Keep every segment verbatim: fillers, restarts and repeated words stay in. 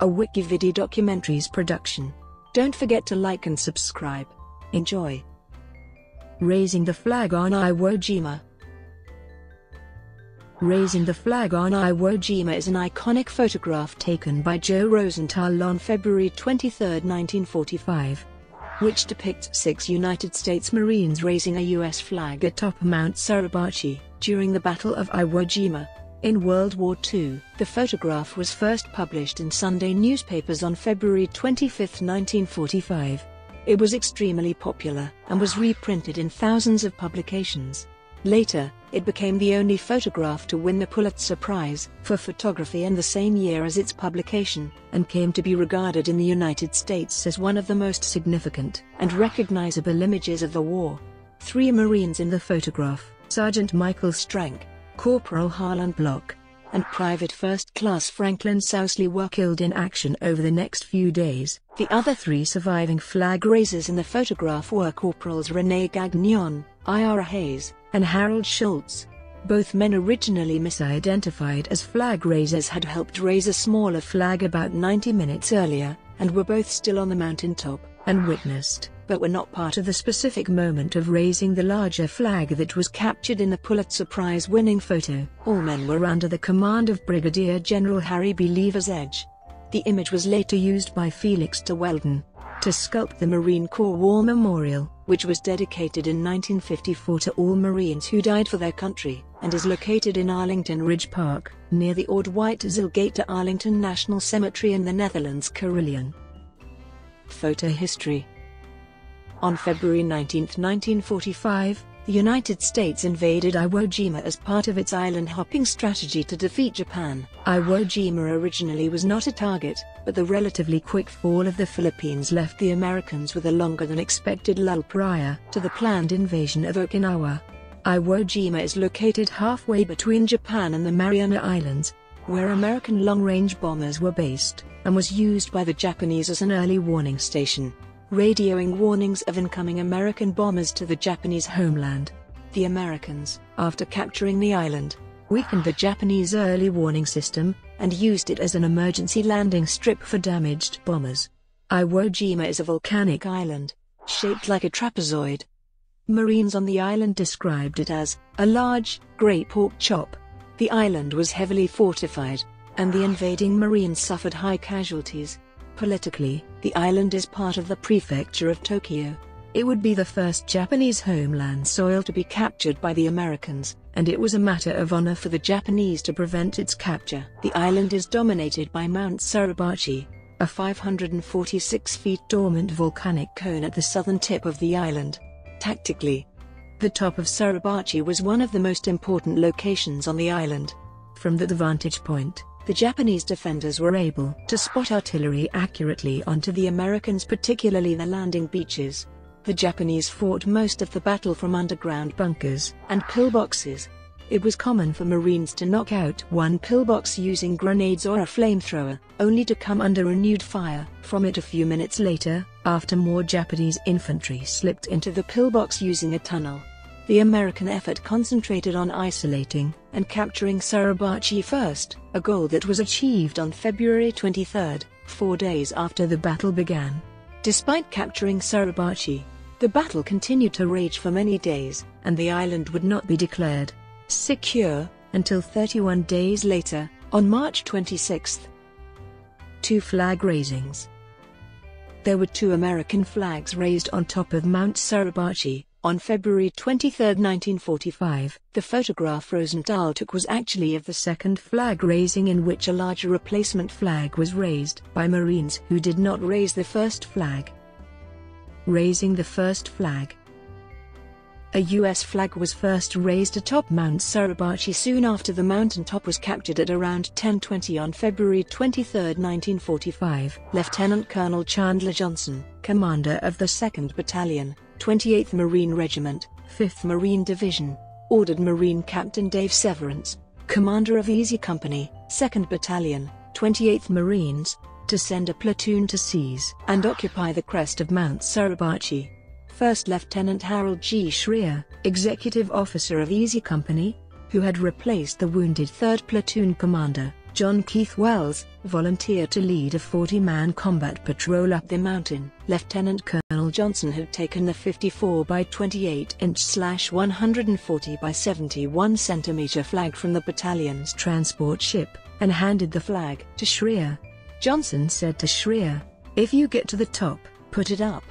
a WikiVidi Documentaries production. Don't forget to like and subscribe. Enjoy. Raising the flag on Iwo Jima. Raising the flag on Iwo Jima is an iconic photograph taken by Joe Rosenthal on February twenty-third, nineteen forty-five, which depicts six United States Marines raising a U S flag atop Mount Suribachi during the Battle of Iwo Jima. In World War Two, the photograph was first published in Sunday newspapers on February twenty-fifth, nineteen forty-five. It was extremely popular and was reprinted in thousands of publications. Later, it became the only photograph to win the Pulitzer Prize for photography in the same year as its publication, and came to be regarded in the United States as one of the most significant and recognizable images of the war. Three Marines in the photograph, Sergeant Michael Strank, Corporal Harlon Block, and Private First Class Franklin Sousley, were killed in action over the next few days. The other three surviving flag raisers in the photograph were Corporals Rene Gagnon, Ira Hayes, and Harold Schultz. Both men, originally misidentified as flag raisers, had helped raise a smaller flag about ninety minutes earlier, and were both still on the mountaintop and witnessed, but were not part of the specific moment of raising the larger flag that was captured in the Pulitzer Prize-winning photo. All men were under the command of Brigadier General Harry B. Leaver's Edge. The image was later used by Felix de Weldon to sculpt the Marine Corps War Memorial, which was dedicated in nineteen fifty-four to all Marines who died for their country, and is located in Arlington Ridge Park, near the Oud-White-Zilgate to Arlington National Cemetery in the Netherlands Carillon. Photo history. On February nineteenth, nineteen forty-five, the United States invaded Iwo Jima as part of its island-hopping strategy to defeat Japan. Iwo Jima originally was not a target, but the relatively quick fall of the Philippines left the Americans with a longer-than-expected lull prior to the planned invasion of Okinawa. Iwo Jima is located halfway between Japan and the Mariana Islands, where American long-range bombers were based, and was used by the Japanese as an early warning station, radioing warnings of incoming American bombers to the Japanese homeland. The Americans, after capturing the island, weakened the Japanese early warning system and used it as an emergency landing strip for damaged bombers. Iwo Jima is a volcanic island, shaped like a trapezoid. Marines on the island described it as a large, grey pork chop. The island was heavily fortified, and the invading Marines suffered high casualties. Politically, the island is part of the prefecture of Tokyo. It would be the first Japanese homeland soil to be captured by the Americans, and it was a matter of honor for the Japanese to prevent its capture. The island is dominated by Mount Suribachi, a five hundred forty-six feet dormant volcanic cone at the southern tip of the island. Tactically, the top of Suribachi was one of the most important locations on the island. From that vantage point, the Japanese defenders were able to spot artillery accurately onto the Americans, particularly the landing beaches. The Japanese fought most of the battle from underground bunkers and pillboxes. It was common for Marines to knock out one pillbox using grenades or a flamethrower, only to come under renewed fire from it a few minutes later, after more Japanese infantry slipped into the pillbox using a tunnel. The American effort concentrated on isolating and capturing Suribachi first, a goal that was achieved on February twenty-third, four days after the battle began. Despite capturing Suribachi, the battle continued to rage for many days, and the island would not be declared secure until thirty-one days later, on March twenty-sixth. Two flag raisings. There were two American flags raised on top of Mount Suribachi. On February twenty-third, nineteen forty-five, the photograph Rosenthal took was actually of the second flag raising, in which a larger replacement flag was raised by Marines who did not raise the first flag. Raising the first flag. A U S flag was first raised atop Mount Suribachi soon after the mountaintop was captured at around ten twenty on February twenty-third, nineteen forty-five. Lieutenant Colonel Chandler Johnson, commander of the second Battalion, twenty-eighth Marine Regiment, fifth Marine Division, ordered Marine Captain Dave Severance, commander of Easy Company, second Battalion, twenty-eighth Marines, to send a platoon to seize and occupy the crest of Mount Suribachi. First Lieutenant Harold G. Schrier, executive officer of Easy Company, who had replaced the wounded third Platoon commander, John Keith Wells, volunteered to lead a forty man combat patrol up the mountain. Lieutenant Colonel Johnson had taken the fifty-four by twenty-eight inch slash one forty by seventy-one centimeter flag from the battalion's transport ship, and handed the flag to Schrier. Johnson said to Schrier, "If you get to the top, put it up."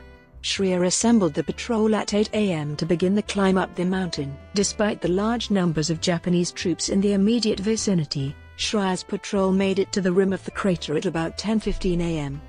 Schrier assembled the patrol at eight a m to begin the climb up the mountain. Despite the large numbers of Japanese troops in the immediate vicinity, Schreier's patrol made it to the rim of the crater at about ten fifteen a m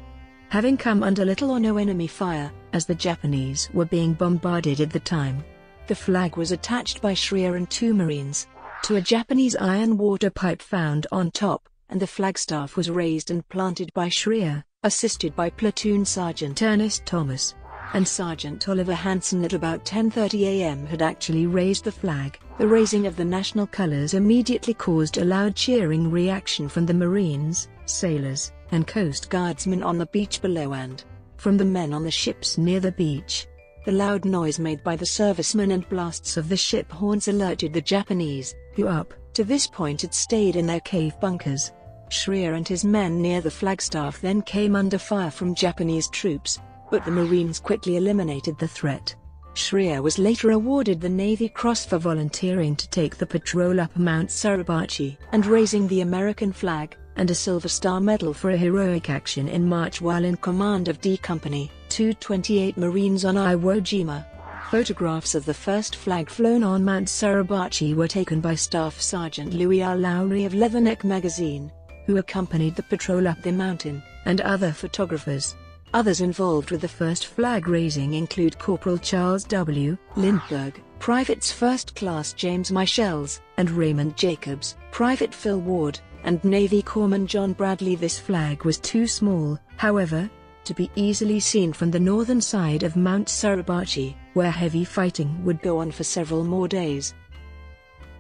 Having come under little or no enemy fire, as the Japanese were being bombarded at the time, the flag was attached by Schrier and two Marines to a Japanese iron water pipe found on top, and the flagstaff was raised and planted by Schrier, assisted by Platoon Sergeant Ernest Thomas. And Sergeant Oliver Hansen at about ten thirty a m had actually raised the flag. The raising of the national colors immediately caused a loud cheering reaction from the Marines, sailors, and Coast Guardsmen on the beach below and from the men on the ships near the beach. The loud noise made by the servicemen and blasts of the ship horns alerted the Japanese, who up to this point had stayed in their cave bunkers. Schrier and his men near the flagstaff then came under fire from Japanese troops, but the Marines quickly eliminated the threat. Schrier was later awarded the Navy Cross for volunteering to take the patrol up Mount Suribachi and raising the American flag, and a Silver Star Medal for a heroic action in March while in command of D Company, two twenty-eight Marines on Iwo Jima. Photographs of the first flag flown on Mount Suribachi were taken by Staff Sergeant Louis R. Lowry of Leatherneck magazine, who accompanied the patrol up the mountain, and other photographers. Others involved with the first flag raising include Corporal Charles W. Lindberg, Privates First Class James Michels, and Raymond Jacobs, Private Phil Ward, and Navy Corpsman John Bradley. This flag was too small, however, to be easily seen from the northern side of Mount Suribachi, where heavy fighting would go on for several more days.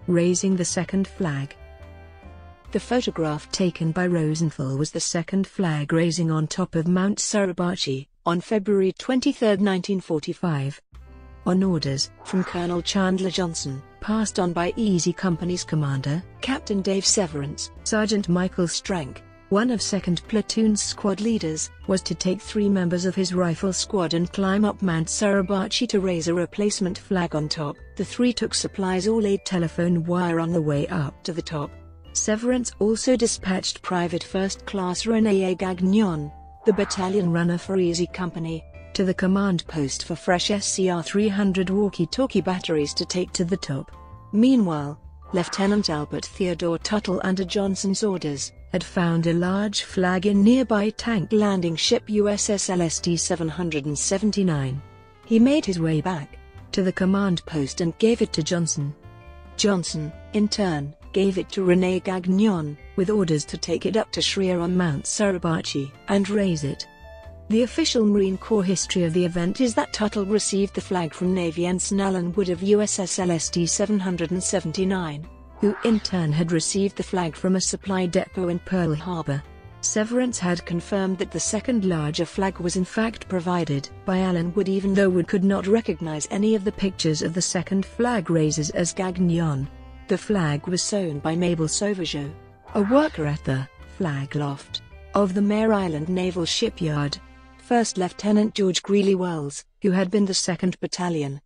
Raising the second flag. The photograph taken by Rosenthal was the second flag raising on top of Mount Suribachi, on February twenty-third, nineteen forty-five. On orders from Colonel Chandler Johnson, passed on by Easy Company's commander, Captain Dave Severance, Sergeant Michael Strank, one of second Platoon's squad leaders, was to take three members of his rifle squad and climb up Mount Suribachi to raise a replacement flag on top. The three took supplies or laid telephone wire on the way up to the top. Severance also dispatched Private First Class Rene Gagnon, the battalion runner for Easy Company, to the command post for fresh S C R three hundred walkie-talkie batteries to take to the top. Meanwhile, Lieutenant Albert Theodore Tuttle, under Johnson's orders, had found a large flag in nearby tank landing ship U S S L S T seven seventy-nine. He made his way back to the command post and gave it to Johnson. Johnson, in turn, gave it to Rene Gagnon, with orders to take it up to Schrier on Mount Suribachi and raise it. The official Marine Corps history of the event is that Tuttle received the flag from Navy Ensign Allen Wood of U S S L S T seven seventy-nine, who in turn had received the flag from a supply depot in Pearl Harbor. Severance had confirmed that the second larger flag was in fact provided by Allen Wood, even though Wood could not recognize any of the pictures of the second flag raisers as Gagnon. The flag was sewn by Mabel Sauvageau, a worker at the flag loft of the Mare Island Naval Shipyard, First Lieutenant George Greeley Wells, who had been the second Battalion,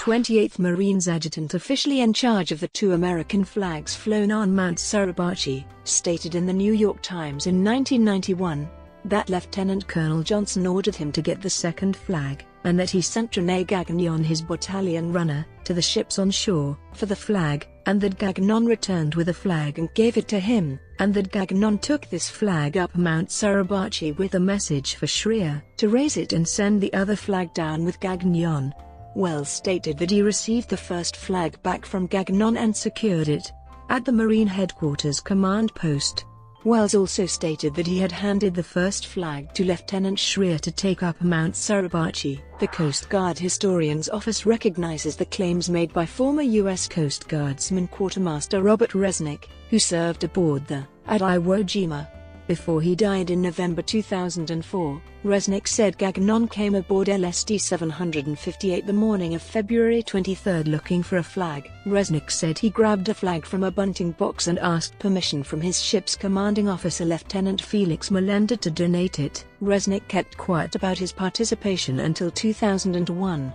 twenty-eighth Marines Adjutant officially in charge of the two American flags flown on Mount Suribachi, stated in the New York Times in nineteen ninety-one that Lieutenant Colonel Johnson ordered him to get the second flag, and that he sent Rene Gagnon, his battalion runner, to the ships on shore for the flag, and that Gagnon returned with a flag and gave it to him, and that Gagnon took this flag up Mount Suribachi with a message for Schrier to raise it and send the other flag down with Gagnon. Wells stated that he received the first flag back from Gagnon and secured it at the Marine Headquarters Command Post. Wells also stated that he had handed the first flag to Lieutenant Schrier to take up Mount Suribachi. The Coast Guard Historian's Office recognizes the claims made by former U S Coast Guardsman Quartermaster Robert Resnick, who served aboard the, at Iwo Jima. Before he died in November two thousand four, Resnick said Gagnon came aboard L S T seven fifty-eight the morning of February twenty-third looking for a flag. Resnick said he grabbed a flag from a bunting box and asked permission from his ship's commanding officer Lieutenant Felix Melander to donate it. Resnick kept quiet about his participation until two thousand one.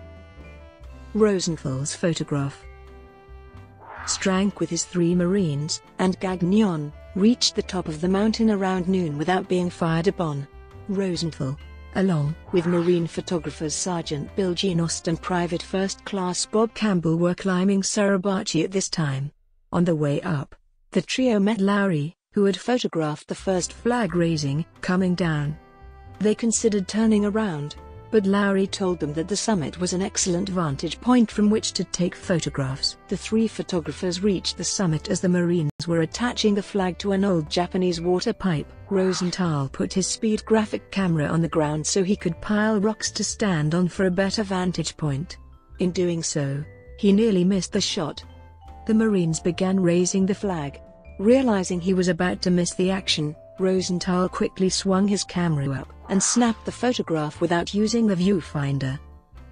Rosenthal's photograph. Strank with his three Marines, and Gagnon, reached the top of the mountain around noon without being fired upon. Rosenthal, along with Marine photographers Sergeant Bill Genaust and Private First Class Bob Campbell, were climbing Suribachi at this time. On the way up, the trio met Lowry, who had photographed the first flag raising, coming down. They considered turning around, but Lowry told them that the summit was an excellent vantage point from which to take photographs. The three photographers reached the summit as the Marines were attaching the flag to an old Japanese water pipe. Rosenthal put his speed graphic camera on the ground so he could pile rocks to stand on for a better vantage point. In doing so, he nearly missed the shot. The Marines began raising the flag. Realizing he was about to miss the action, Rosenthal quickly swung his camera up and snapped the photograph without using the viewfinder.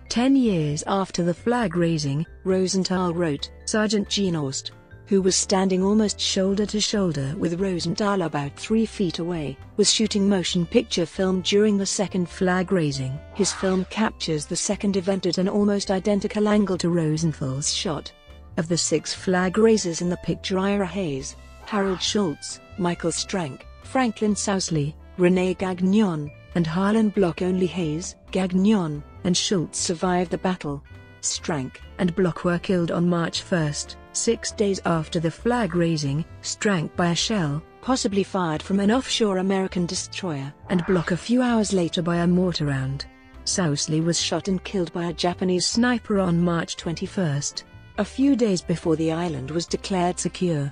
Ten years after the flag raising, Rosenthal wrote, Sergeant Genaust, who was standing almost shoulder to shoulder with Rosenthal about three feet away, was shooting motion picture film during the second flag raising. His film captures the second event at an almost identical angle to Rosenthal's shot. Of the six flag raisers in the picture, Ira Hayes, Harold Schultz, Michael Strank, Franklin Sousley, Rene Gagnon, and Harlon Block. Only Hayes, Gagnon, and Schultz survived the battle. Strank and Block were killed on March first, six days after the flag raising, Strank by a shell, possibly fired from an offshore American destroyer, and Block a few hours later by a mortar round. Sousley was shot and killed by a Japanese sniper on March twenty-first, a few days before the island was declared secure.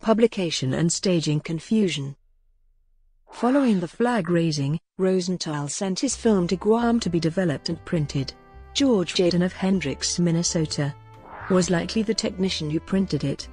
Publication and staging confusion. Following the flag raising, Rosenthal sent his film to Guam to be developed and printed. George Jayden of Hendricks, Minnesota, was likely the technician who printed it.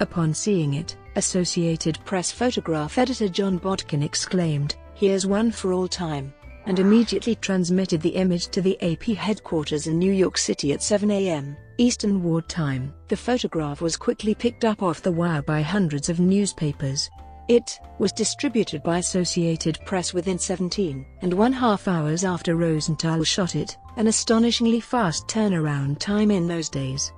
Upon seeing it, Associated Press photograph editor John Bodkin exclaimed, "Here's one for all time," and immediately transmitted the image to the A P headquarters in New York City at seven A M Eastern Ward time. The photograph was quickly picked up off the wire by hundreds of newspapers. It was distributed by Associated Press within seventeen and one half hours after Rosenthal shot it, an astonishingly fast turnaround time in those days.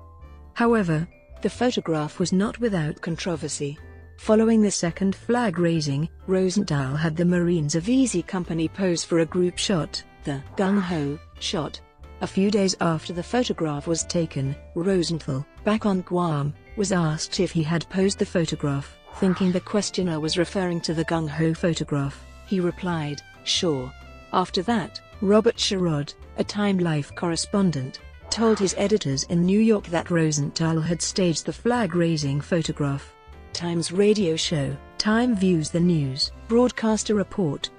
However, the photograph was not without controversy. Following the second flag raising, Rosenthal had the Marines of Easy Company pose for a group shot, the gung-ho shot. A few days after the photograph was taken, Rosenthal, back on Guam, was asked if he had posed the photograph. Thinking the questioner was referring to the gung-ho photograph, he replied, "Sure." After that, Robert Sherrod, a Time Life correspondent, told his editors in New York that Rosenthal had staged the flag-raising photograph. Time's radio show, Time Views the News, broadcast a report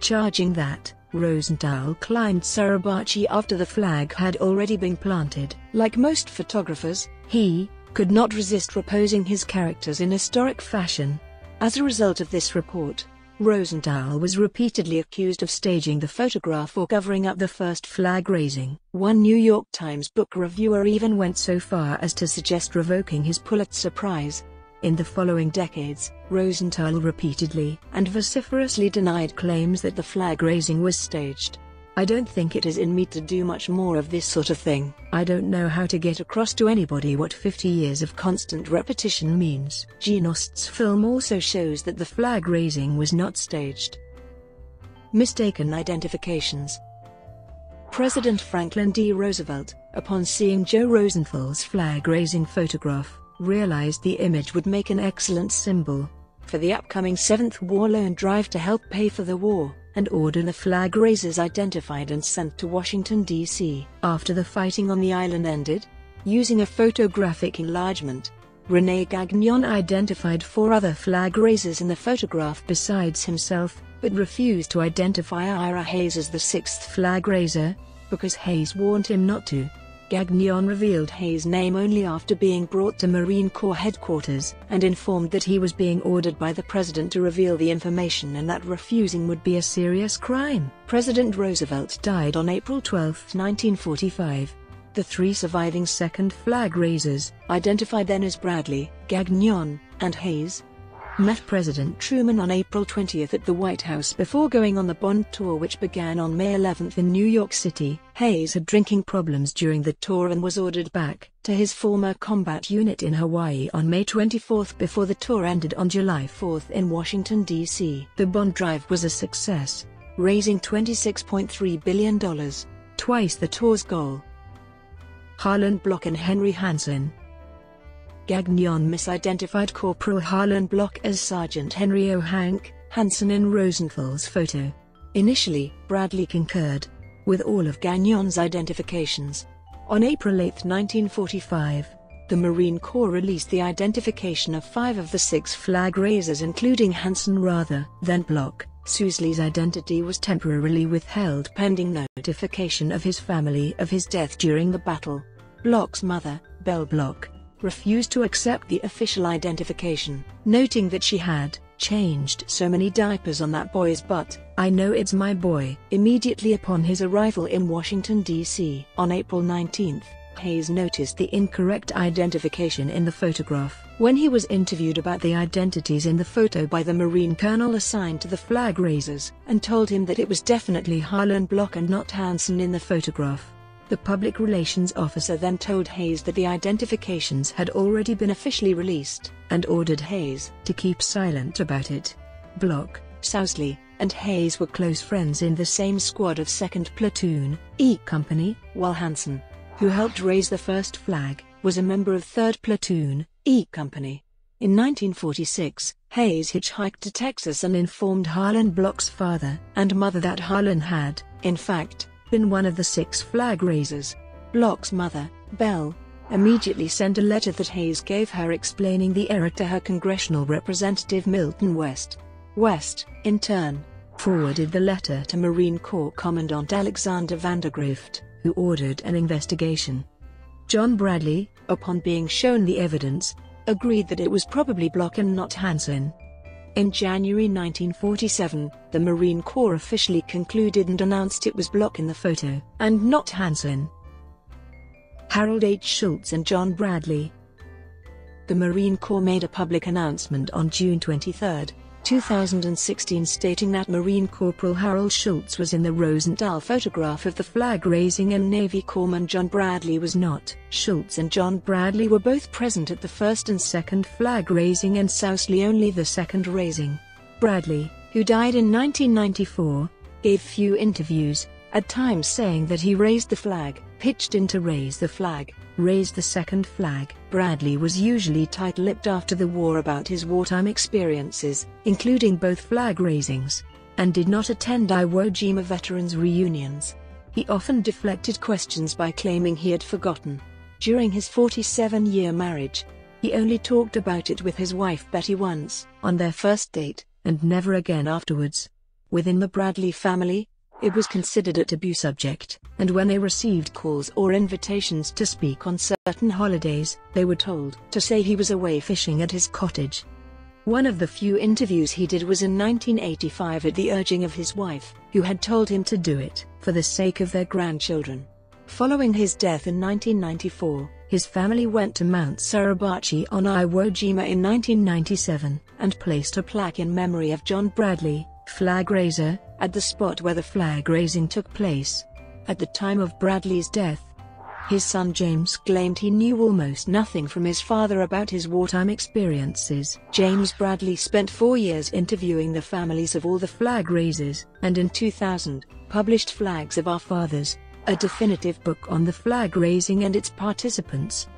charging that Rosenthal climbed Suribachi after the flag had already been planted. Like most photographers, he could not resist reposing his characters in historic fashion. As a result of this report, Rosenthal was repeatedly accused of staging the photograph or covering up the first flag raising. One New York Times book reviewer even went so far as to suggest revoking his Pulitzer Prize. In the following decades, Rosenthal repeatedly and vociferously denied claims that the flag raising was staged. "I don't think it is in me to do much more of this sort of thing. I don't know how to get across to anybody what fifty years of constant repetition means." Genaust's film also shows that the flag raising was not staged. Mistaken identifications. President Franklin D. Roosevelt, upon seeing Joe Rosenthal's flag raising photograph, realized the image would make an excellent symbol for the upcoming Seventh War Loan Drive to help pay for the war, and ordered the flag raisers identified and sent to Washington, D C After the fighting on the island ended, using a photographic enlargement, Rene Gagnon identified four other flag raisers in the photograph besides himself, but refused to identify Ira Hayes as the sixth flag raiser, because Hayes warned him not to. Gagnon revealed Hayes' name only after being brought to Marine Corps headquarters, and informed that he was being ordered by the president to reveal the information and that refusing would be a serious crime. President Roosevelt died on April twelfth nineteen forty-five. The three surviving second flag raisers, identified then as Bradley, Gagnon, and Hayes, met President Truman on April twentieth at the White House before going on the Bond tour, which began on May eleventh in New York City. Hayes had drinking problems during the tour and was ordered back to his former combat unit in Hawaii on May twenty-fourth before the tour ended on July fourth in Washington, D C The Bond drive was a success, raising twenty-six point three billion dollars, twice the tour's goal. Harlon Block and Henry Hansen. Gagnon misidentified Corporal Harlon Block as Sergeant Henry O. Hank Hansen in Rosenthal's photo. Initially, Bradley concurred with all of Gagnon's identifications. On April eighth nineteen forty-five, the Marine Corps released the identification of five of the six flag raisers, including Hansen rather than Block. Sousley's identity was temporarily withheld pending notification of his family of his death during the battle. Block's mother, Belle Block, refused to accept the official identification, noting that she had changed so many diapers on that boy's butt. "I know it's my boy." Immediately upon his arrival in Washington, D C on April nineteenth, Hayes noticed the incorrect identification in the photograph. When he was interviewed about the identities in the photo by the Marine colonel assigned to the flag raisers, and told him that it was definitely Harlon Block and not Hansen in the photograph. The public relations officer then told Hayes that the identifications had already been officially released, and ordered Hayes to keep silent about it. Block, Sousley, and Hayes were close friends in the same squad of second Platoon, E Company, while Hansen, who helped raise the first flag, was a member of third Platoon, E Company. In nineteen forty-six, Hayes hitchhiked to Texas and informed Harlan Block's father and mother that Harlan had, in fact, been one of the six flag raisers. Block's mother, Belle, immediately sent a letter that Hayes gave her explaining the error to her congressional representative Milton West. West, in turn, forwarded the letter to Marine Corps Commandant Alexander Vandergrift, who ordered an investigation. John Bradley, upon being shown the evidence, agreed that it was probably Block and not Hansen. In January nineteen forty-seven, the Marine Corps officially concluded and announced it was Block in the photo, and not Hansen. Harold H. Schultz and John Bradley. The Marine Corps made a public announcement on June twenty-third two thousand sixteen stating that Marine Corporal Harold Schultz was in the Rosenthal photograph of the flag raising and Navy Corpsman John Bradley was not. Schultz and John Bradley were both present at the first and second flag raising, and Sousley only the second raising. Bradley, who died in nineteen ninety-four, gave few interviews, at times saying that he raised the flag, pitched in to raise the flag, raised the second flag. Bradley was usually tight-lipped after the war about his wartime experiences, including both flag raisings, and did not attend Iwo Jima veterans' reunions. He often deflected questions by claiming he had forgotten. During his forty-seven-year marriage, he only talked about it with his wife Betty once, on their first date, and never again afterwards. Within the Bradley family, it was considered a taboo subject, and when they received calls or invitations to speak on certain holidays, they were told to say he was away fishing at his cottage. One of the few interviews he did was in nineteen eighty-five at the urging of his wife, who had told him to do it for the sake of their grandchildren. Following his death in nineteen ninety-four, his family went to Mount Suribachi on Iwo Jima in nineteen ninety-seven, and placed a plaque in memory of John Bradley, flag raiser, at the spot where the flag raising took place. At the time of Bradley's death, his son James claimed he knew almost nothing from his father about his wartime experiences. James Bradley spent four years interviewing the families of all the flag raisers, and in two thousand, published Flags of Our Fathers, a definitive book on the flag raising and its participants.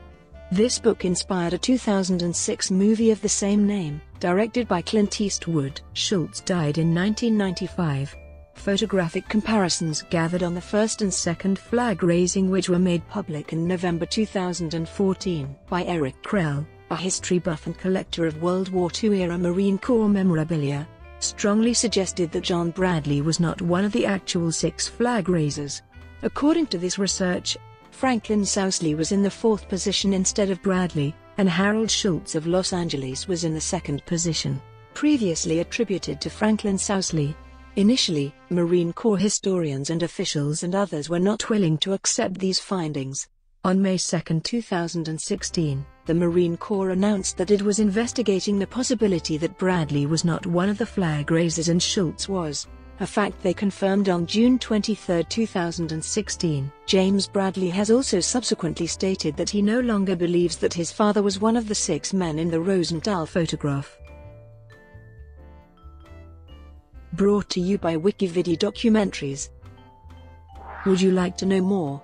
This book inspired a two thousand six movie of the same name, directed by Clint Eastwood. Schultz died in nineteen ninety-five. Photographic comparisons gathered on the first and second flag raising, which were made public in November two thousand fourteen by Eric Krell, a history buff and collector of World War two-era Marine Corps memorabilia, strongly suggested that John Bradley was not one of the actual six flag raisers. According to this research, Franklin Sousley was in the fourth position instead of Bradley, and Harold Schultz of Los Angeles was in the second position, previously attributed to Franklin Sousley. Initially, Marine Corps historians and officials and others were not willing to accept these findings. On May second, two thousand sixteen, the Marine Corps announced that it was investigating the possibility that Bradley was not one of the flag raisers and Schultz was, a fact they confirmed on June twenty-third, two thousand sixteen. James Bradley has also subsequently stated that he no longer believes that his father was one of the six men in the Rosenthal photograph. Brought to you by WikiVidi Documentaries. Would you like to know more?